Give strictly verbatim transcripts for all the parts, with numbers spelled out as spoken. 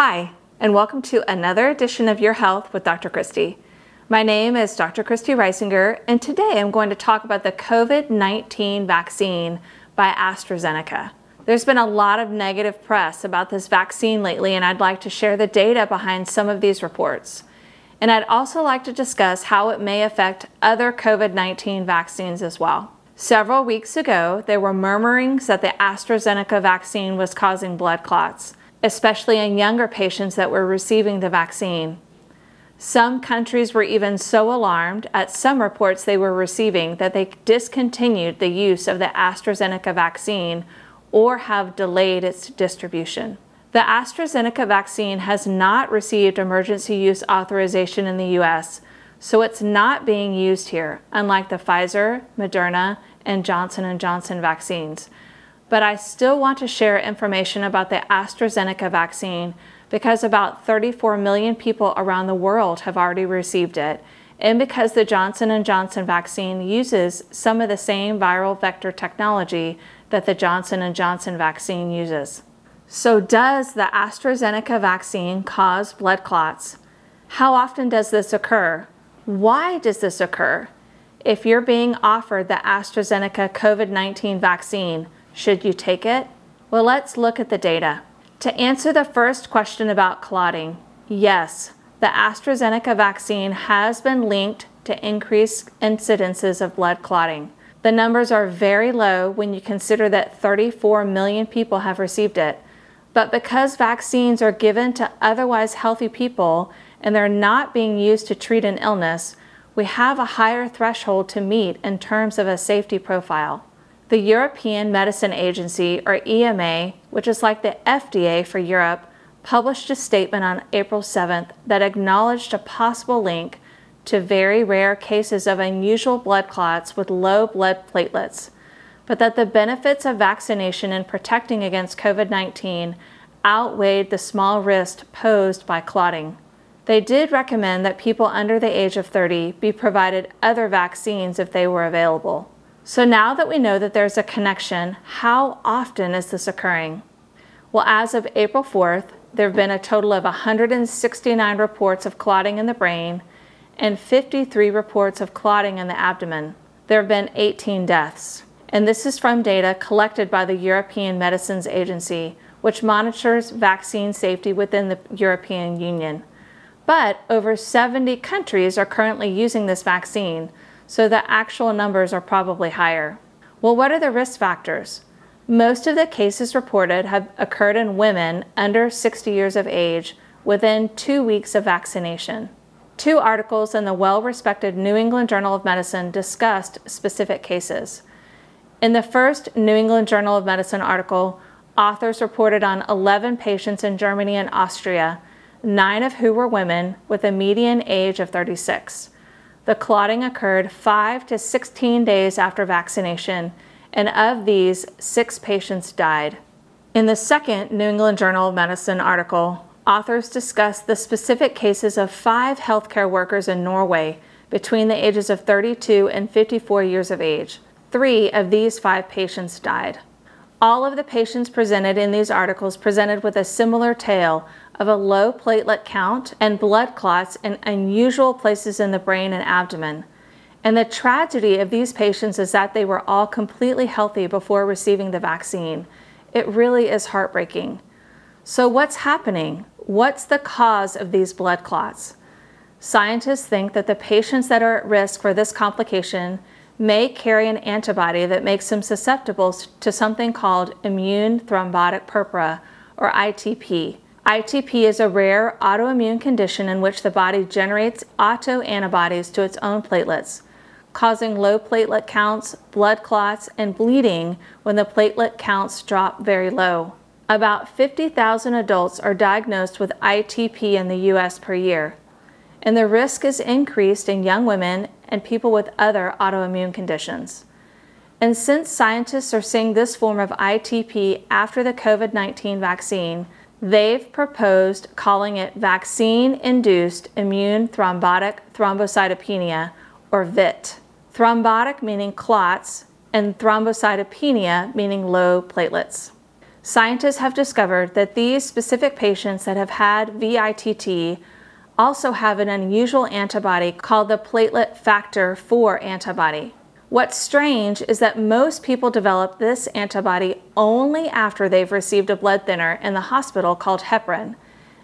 Hi, and welcome to another edition of Your Health with Doctor Christie. My name is Doctor Christie Reisinger, and today I'm going to talk about the COVID nineteen vaccine by AstraZeneca. There's been a lot of negative press about this vaccine lately, and I'd like to share the data behind some of these reports. And I'd also like to discuss how it may affect other COVID nineteen vaccines as well. Several weeks ago, there were murmurings that the AstraZeneca vaccine was causing blood clots, especially in younger patients that were receiving the vaccine. Some countries were even so alarmed at some reports they were receiving that they discontinued the use of the AstraZeneca vaccine or have delayed its distribution. The AstraZeneca vaccine has not received emergency use authorization in the U S, so it's not being used here, unlike the Pfizer, Moderna, and Johnson and Johnson vaccines. But I still want to share information about the AstraZeneca vaccine because about thirty-four million people around the world have already received it, and because the Johnson and Johnson vaccine uses some of the same viral vector technology that the Johnson and Johnson vaccine uses. So does the AstraZeneca vaccine cause blood clots? How often does this occur? Why does this occur? If you're being offered the AstraZeneca COVID nineteen vaccine, should you take it? Well, let's look at the data. To answer the first question about clotting, yes, the AstraZeneca vaccine has been linked to increased incidences of blood clotting. The numbers are very low when you consider that thirty-four million people have received it. But because vaccines are given to otherwise healthy people and they're not being used to treat an illness, we have a higher threshold to meet in terms of a safety profile. The European Medicines Agency, or E M A, which is like the F D A for Europe, published a statement on April seventh that acknowledged a possible link to very rare cases of unusual blood clots with low blood platelets, but that the benefits of vaccination in protecting against COVID nineteen outweighed the small risk posed by clotting. They did recommend that people under the age of thirty be provided other vaccines if they were available. So now that we know that there's a connection, how often is this occurring? Well, as of April fourth, there have been a total of one hundred sixty-nine reports of clotting in the brain and fifty-three reports of clotting in the abdomen. There have been eighteen deaths. And this is from data collected by the European Medicines Agency, which monitors vaccine safety within the European Union. But over seventy countries are currently using this vaccine, so the actual numbers are probably higher. Well, what are the risk factors? Most of the cases reported have occurred in women under sixty years of age within two weeks of vaccination. Two articles in the well-respected New England Journal of Medicine discussed specific cases. In the first New England Journal of Medicine article, authors reported on eleven patients in Germany and Austria, nine of who were women with a median age of thirty-six. The clotting occurred five to sixteen days after vaccination, and of these, six patients died. In the second New England Journal of Medicine article, authors discussed the specific cases of five healthcare workers in Norway between the ages of thirty-two and fifty-four years of age. Three of these five patients died. All of the patients presented in these articles presented with a similar tale of a low platelet count and blood clots in unusual places in the brain and abdomen. And the tragedy of these patients is that they were all completely healthy before receiving the vaccine. It really is heartbreaking. So what's happening? What's the cause of these blood clots? Scientists think that the patients that are at risk for this complication may carry an antibody that makes them susceptible to something called immune thrombotic purpura, or I T P. I T P is a rare autoimmune condition in which the body generates autoantibodies to its own platelets, causing low platelet counts, blood clots, and bleeding when the platelet counts drop very low. About fifty thousand adults are diagnosed with I T P in the U S per year, and the risk is increased in young women and people with other autoimmune conditions. And since scientists are seeing this form of I T P after the COVID nineteen vaccine, they've proposed calling it vaccine-induced immune thrombotic thrombocytopenia, or V I T T. Thrombotic meaning clots, and thrombocytopenia meaning low platelets. scientists have discovered that these specific patients that have had V I T T also have an unusual antibody called the platelet factor four antibody. What's strange is that most people develop this antibody only after they've received a blood thinner in the hospital called heparin.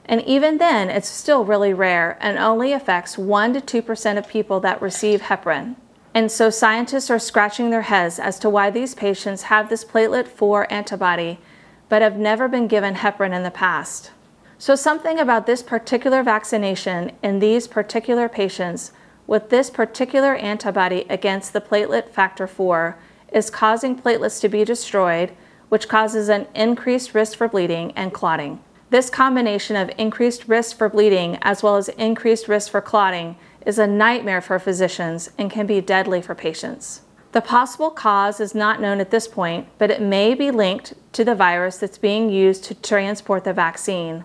And even then, it's still really rare and only affects one to two percent of people that receive heparin. And so scientists are scratching their heads as to why these patients have this platelet four antibody, but have never been given heparin in the past. So something about this particular vaccination in these particular patients with this particular antibody against the platelet factor four is causing platelets to be destroyed, which causes an increased risk for bleeding and clotting. This combination of increased risk for bleeding as well as increased risk for clotting is a nightmare for physicians and can be deadly for patients. The possible cause is not known at this point, but it may be linked to the virus that's being used to transport the vaccine.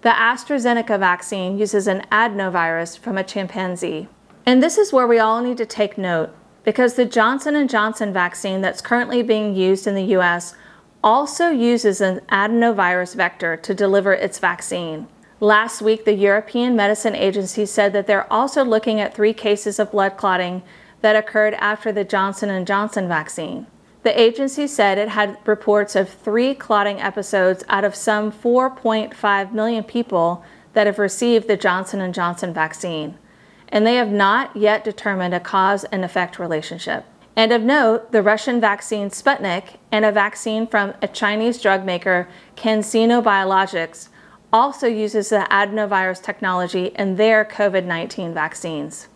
The AstraZeneca vaccine uses an adenovirus from a chimpanzee. And this is where we all need to take note, because the Johnson and Johnson vaccine that's currently being used in the U S also uses an adenovirus vector to deliver its vaccine. Last week, the European Medicines Agency said that they're also looking at three cases of blood clotting that occurred after the Johnson and Johnson vaccine. The agency said it had reports of three clotting episodes out of some four point five million people that have received the Johnson and Johnson vaccine, and they have not yet determined a cause and effect relationship. And of note, the Russian vaccine Sputnik and a vaccine from a Chinese drug maker, CanSino Biologics, also uses the adenovirus technology in their COVID nineteen vaccines.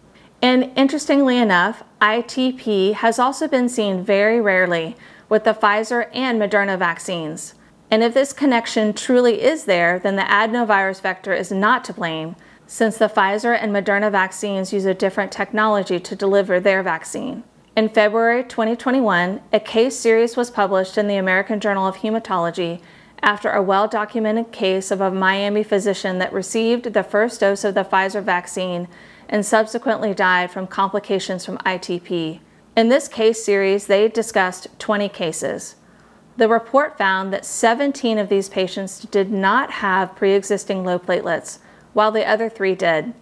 And interestingly enough, I T P has also been seen very rarely with the Pfizer and Moderna vaccines. And if this connection truly is there, then the adenovirus vector is not to blame, since the Pfizer and Moderna vaccines use a different technology to deliver their vaccine. In February twenty twenty-one, a case series was published in the American Journal of Hematology after a well-documented case of a Miami physician that received the first dose of the Pfizer vaccine and subsequently died from complications from I T P. In this case series, they discussed twenty cases. The report found that seventeen of these patients did not have pre-existing low platelets, while the other three did.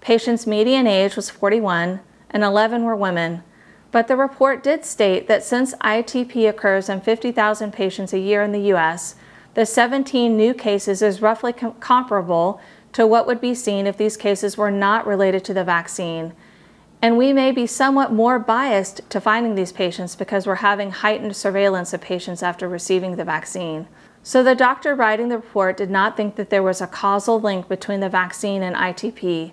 Patients' median age was forty-one, and eleven were women, but the report did state that since I T P occurs in fifty thousand patients a year in the U S, the seventeen new cases is roughly com comparable to what would be seen if these cases were not related to the vaccine. And we may be somewhat more biased to finding these patients because we're having heightened surveillance of patients after receiving the vaccine. So the doctor writing the report did not think that there was a causal link between the vaccine and I T P.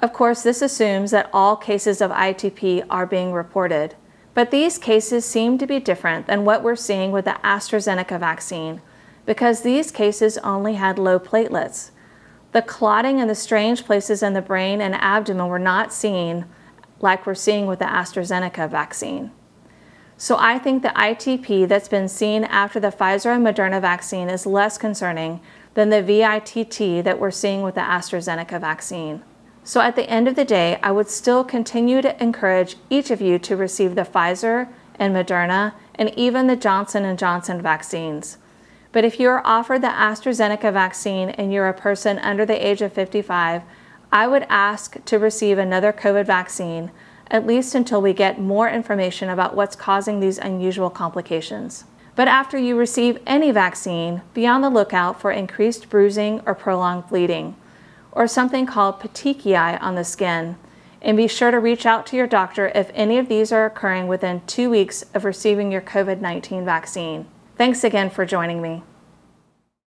Of course, this assumes that all cases of I T P are being reported. But these cases seem to be different than what we're seeing with the AstraZeneca vaccine, because these cases only had low platelets. The clotting and the strange places in the brain and abdomen were not seen like we're seeing with the AstraZeneca vaccine. So I think the I T P that's been seen after the Pfizer and Moderna vaccine is less concerning than the V I T T that we're seeing with the AstraZeneca vaccine. So at the end of the day, I would still continue to encourage each of you to receive the Pfizer and Moderna and even the Johnson and Johnson vaccines. But if you are offered the AstraZeneca vaccine and you're a person under the age of fifty-five, I would ask to receive another COVID vaccine, at least until we get more information about what's causing these unusual complications. But after you receive any vaccine, be on the lookout for increased bruising or prolonged bleeding, or something called petechiae on the skin, and be sure to reach out to your doctor if any of these are occurring within two weeks of receiving your COVID nineteen vaccine. Thanks again for joining me.